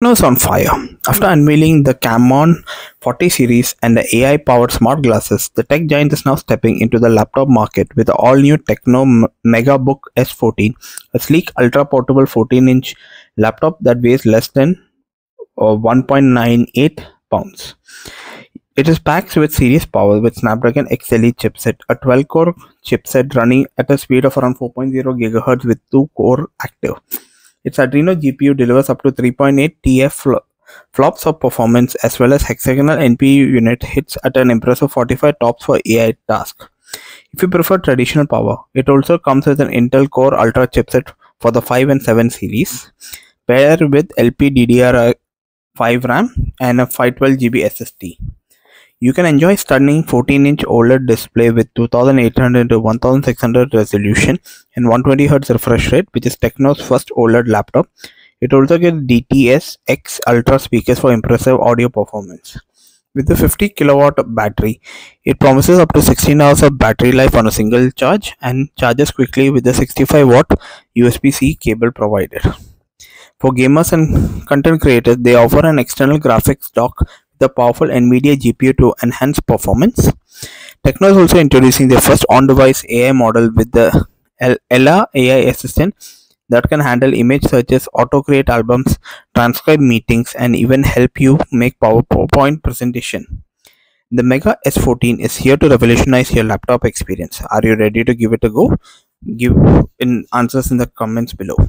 TECNO is on fire. After unveiling the Camon 40 series and the AI-powered smart glasses, the tech giant is now stepping into the laptop market with the all-new TECNO Megabook S14, a sleek, ultra-portable 14-inch laptop that weighs less than 1.98 pounds. It is packed with serious power with Snapdragon X Elite chipset, a 12-core chipset running at a speed of around 4.0 GHz with 2 cores active. Its Adreno GPU delivers up to 3.8 TF flops of performance, as well as hexagonal NPU unit hits at an impressive 45 tops for AI tasks. If you prefer traditional power, it also comes with an Intel Core Ultra chipset for the 5 and 7 series, paired with LPDDR5 RAM and a 512GB SSD. You can enjoy stunning 14-inch OLED display with 2800x1600 resolution and 120Hz refresh rate, which is TECNO's first OLED laptop. It also gets DTS-X Ultra speakers for impressive audio performance. With the 50kW battery, it promises up to 16 hours of battery life on a single charge and charges quickly with the 65W USB-C cable provided. For gamers and content creators, they offer an external graphics dock, the powerful NVIDIA GPU to enhance performance. TECNO is also introducing their first on-device AI model with the Ella AI assistant that can handle image searches, auto-create albums, transcribe meetings, and even help you make PowerPoint presentation. The Mega S14 is here to revolutionize your laptop experience. Are you ready to give it a go? Give answers in the comments below.